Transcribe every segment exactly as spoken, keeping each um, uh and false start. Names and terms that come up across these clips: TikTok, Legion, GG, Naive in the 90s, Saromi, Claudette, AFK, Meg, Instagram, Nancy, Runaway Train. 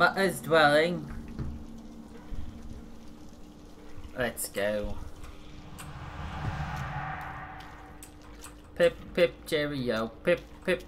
Mother's dwelling. Let's go. Pip, pip, cheerio. Pip, pip.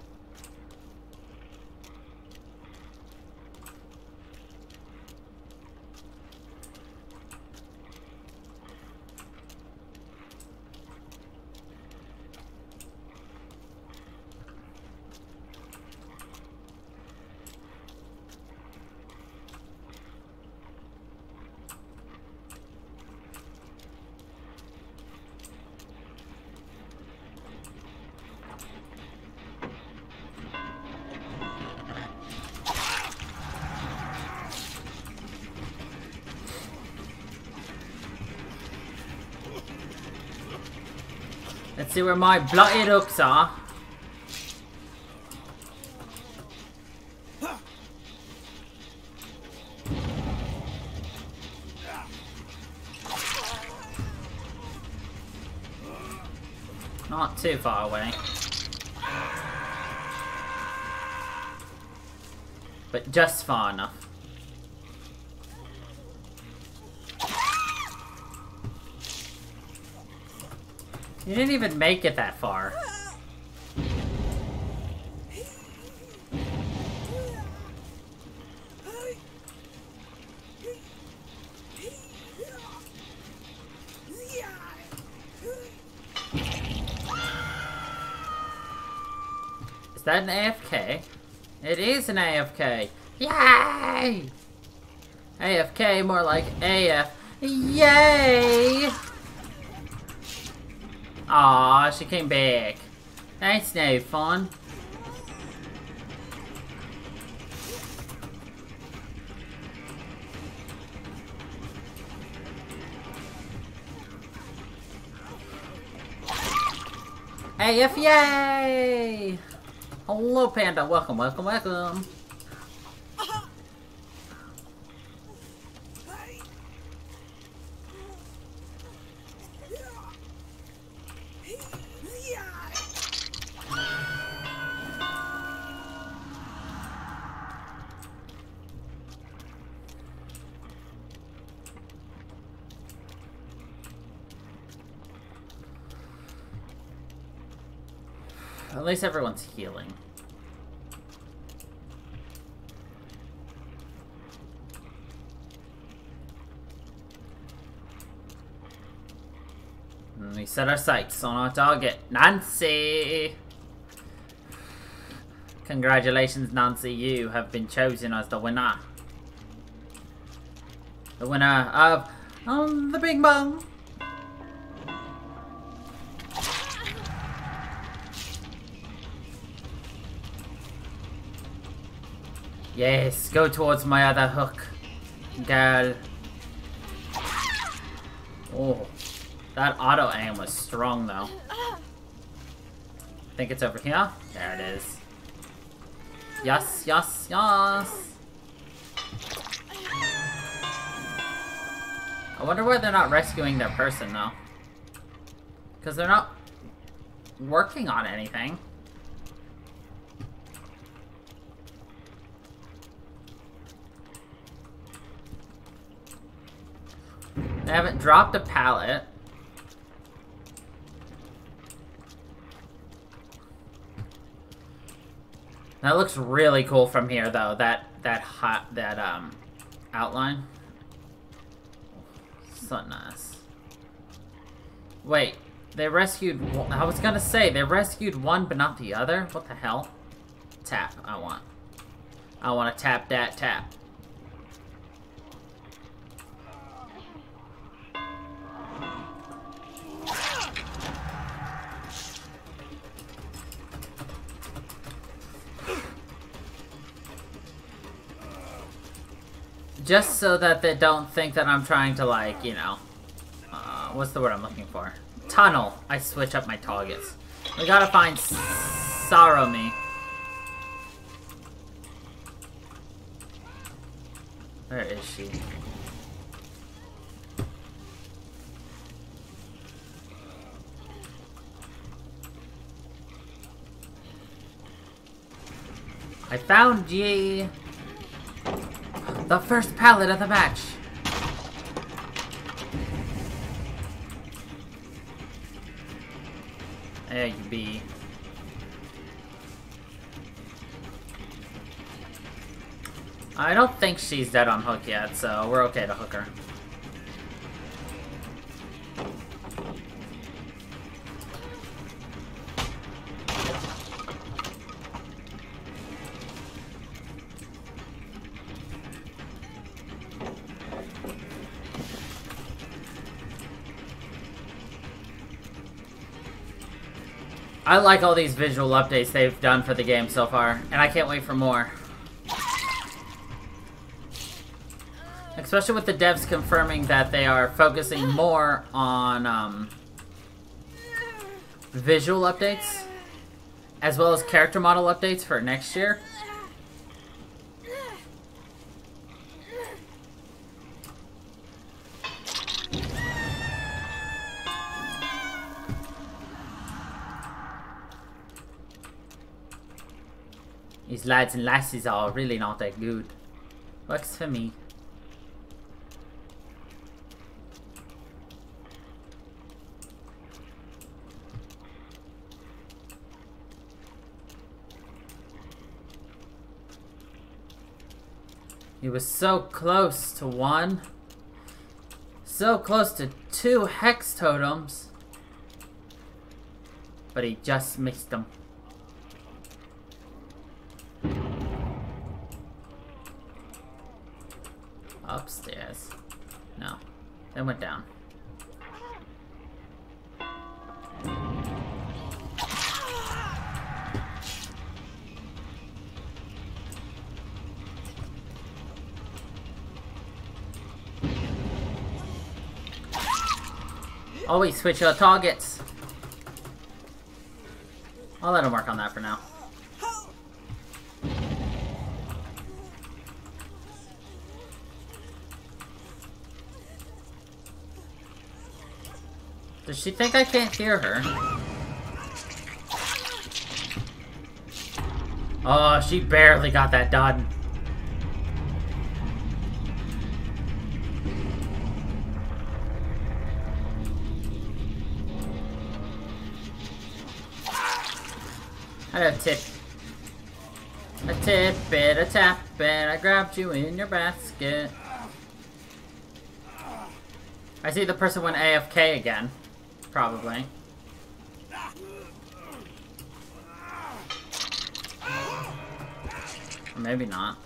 Let's see where my bloody hooks are. Not too far away. But just far enough. You didn't even make it that far. Is that an A F K? It is an A F K. Yay! A F K, more like A F. Yay! Aw, she came back. That's no fun. A F yay! Hello, Panda. Welcome, welcome, welcome. At least everyone's healing. And we set our sights on our target, Nancy! Congratulations, Nancy, you have been chosen as the winner. The winner of um, the Big Bang! Yes, go towards my other hook, girl. Oh, that auto aim was strong though. I think it's over here. There it is. Yes, yes, yes. I wonder why they're not rescuing their person though. Because they're not working on anything. I haven't dropped a pallet. That looks really cool from here, though. That that hot that um outline. So nice. Wait, they rescued. One. I was gonna say they rescued one, but not the other. What the hell? Tap. I want. I want to tap that tap. Just so that they don't think that I'm trying to, like, you know... Uh, what's the word I'm looking for? Tunnel. I switch up my targets. We gotta find Saromi. Where is she? I found ye! The first pallet of the match. There you be. I don't think she's dead on hook yet, so we're okay to hook her. I like all these visual updates they've done for the game so far, and I can't wait for more. Especially with the devs confirming that they are focusing more on um, visual updates, as well as character model updates for next year. These lads and lasses are really not that good. Works for me. He was so close to one. So close to two hex totems. But he just missed them. Upstairs. No. Then went down. Always switch your targets. I'll let him work on that for now. Does she think I can't hear her? Oh, she barely got that done. I got a tip. I tip it, I tap it, I grabbed you in your basket. I see the person went A F K again. Probably. Or maybe not.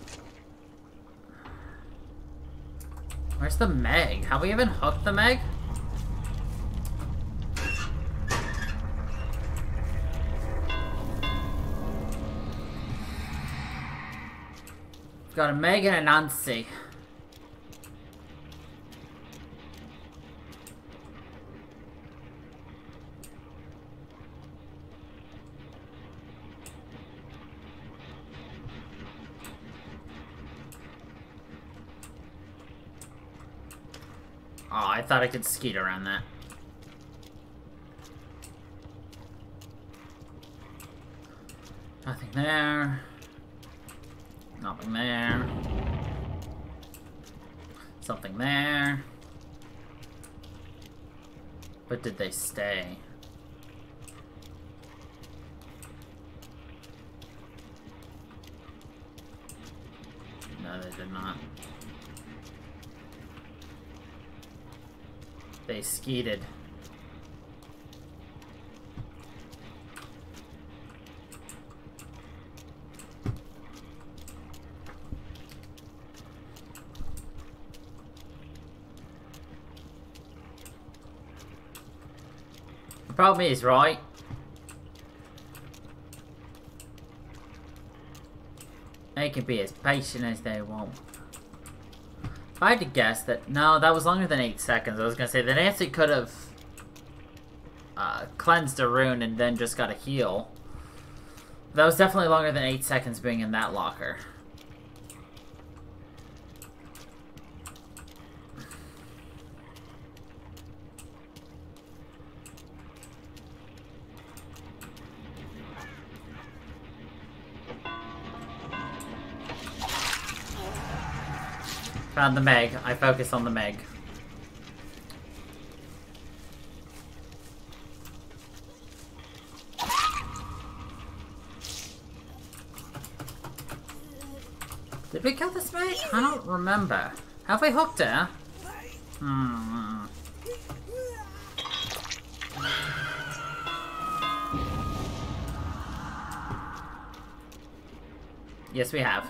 Where's the Meg? Have we even hooked the Meg? Got a Meg and a Nancy. Oh, I thought I could skeet around that. Nothing there. Nothing there. Something there. But did they stay? No, they did not. They skeeted. Problem is, right? They can be as patient as they want. If I had to guess that... No, that was longer than eight seconds. I was going to say that Nancy could have uh, cleansed a rune and then just got a heal. That was definitely longer than eight seconds being in that locker. Found the Meg. I focus on the Meg. Did we kill this Meg? I don't remember. Have we hooked her? Hmm. Yes, we have.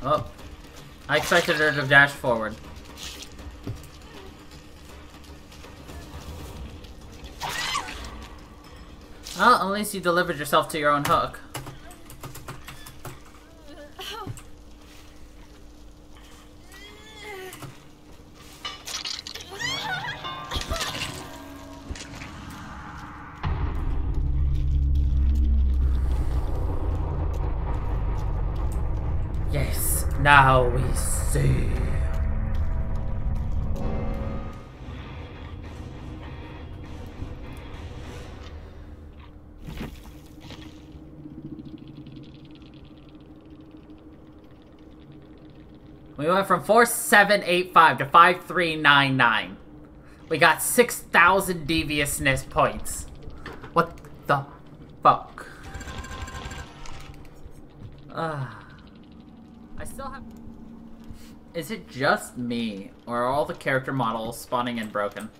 Oh. I expected her to dash forward. Well, at least you delivered yourself to your own hook. Yes, now we see. We went from four seven eight five to five three nine nine. We got six thousand deviousness points. What the fuck? Uh, I still have... Is it just me, or are all the character models spawning in broken?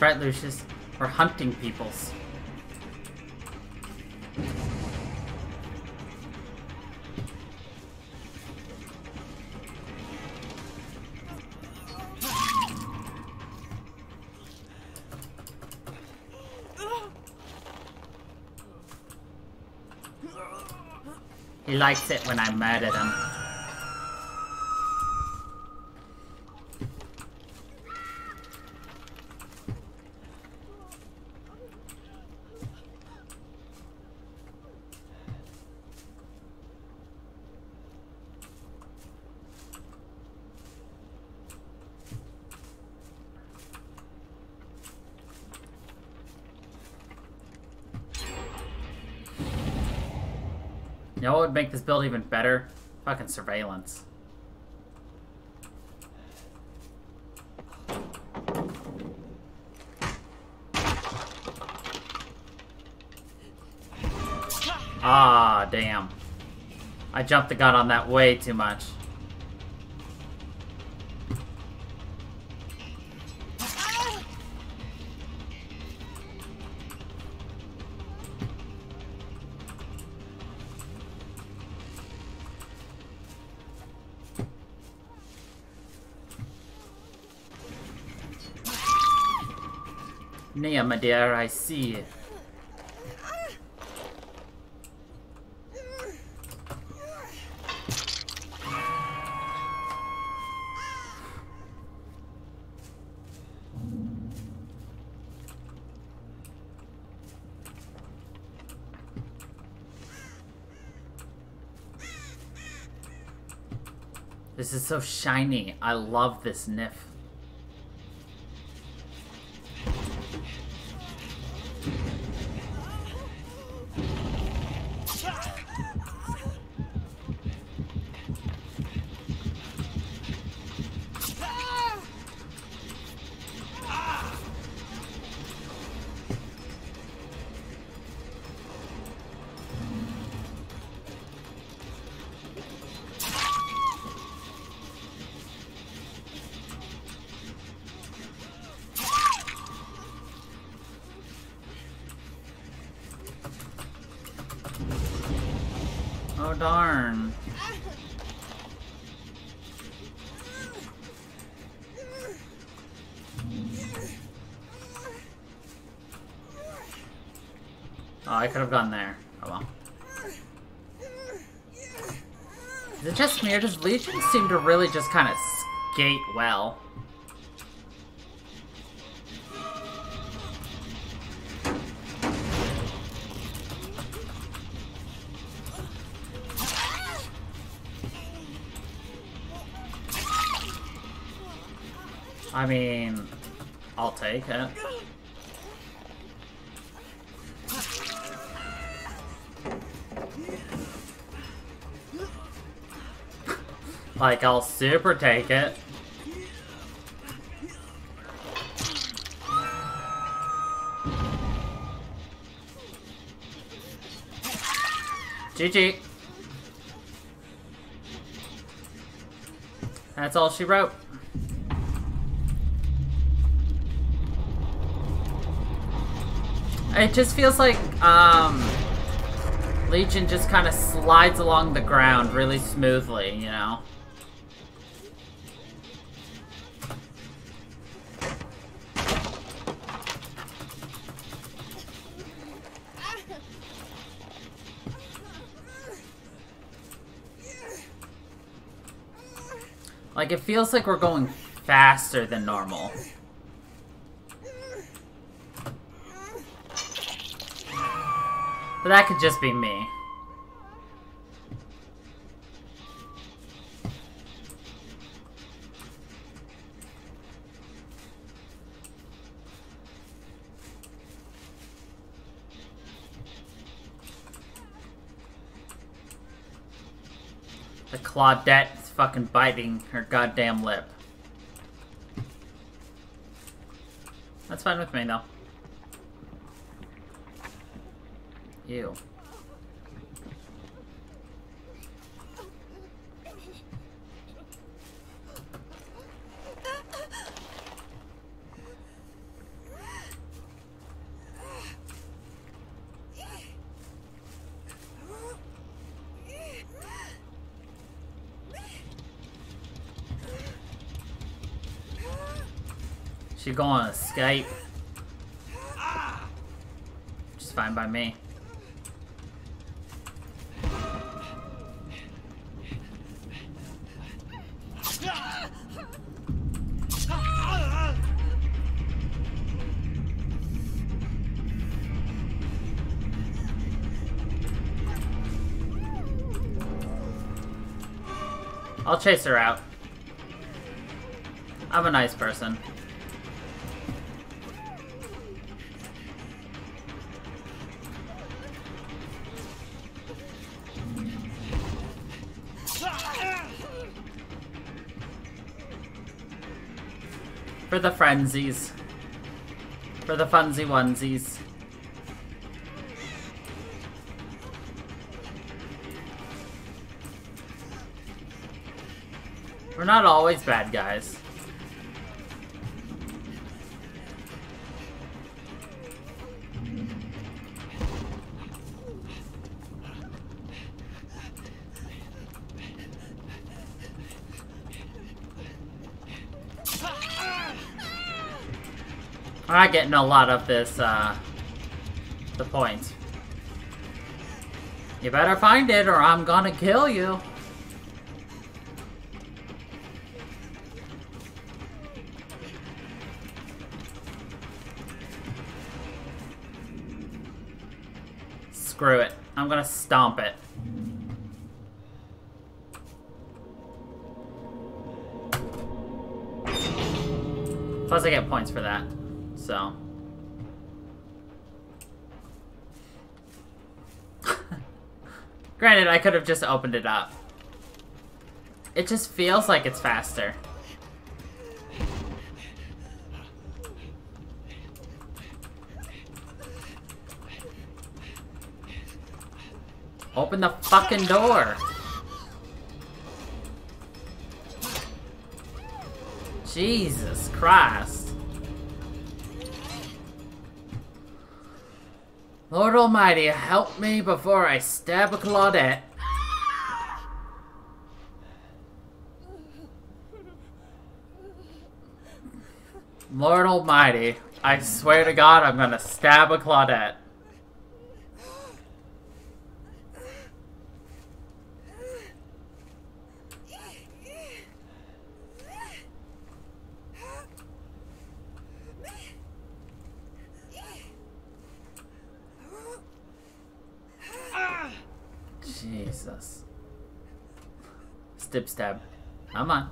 That's right, Lucius. We're hunting peoples. He likes it when I murder them. You know what would make this build even better? Fucking surveillance. Ah, damn. I jumped the gun on that way too much. Nia, my dear, I see it. This is so shiny. I love this N I F. Oh, darn. Oh, I could have gone there. Oh well. Is it just me, or does Legion seem to really just kind of skate well? I mean, I'll take it. Like, I'll super take it. G G. That's all she wrote. It just feels like, um... Legion just kind of slides along the ground really smoothly, you know? Like, it feels like we're going faster than normal. But that could just be me. The Claudette is fucking biting her goddamn lip. That's fine with me, though. Ew. She going to escape. Which is fine by me. I'll chase her out. I'm a nice person. For the frenzies. For the funsy onesies. We're not always bad guys. We're not getting a lot of this, uh, the point. You better find it or I'm gonna kill you. Screw it. I'm gonna stomp it. Plus I get points for that, so. Granted, I could have just opened it up. It just feels like it's faster. Open the fucking door! Jesus Christ. Lord Almighty, help me before I stab a Claudette. Lord Almighty, I swear to God I'm gonna stab a Claudette. Jesus. Stip stab. Come on.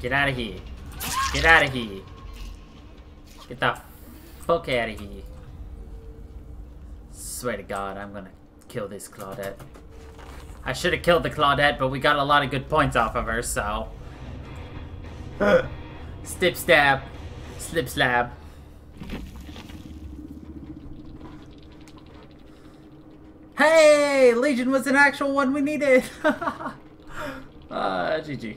Get out of here. Get out of here. Get the fuck out of here. Swear to God, I'm gonna kill this Claudette. I should have killed the Claudette, but we got a lot of good points off of her, so. Stip stab. Slip slab. Hey! Legion was an actual one we needed! uh, G G.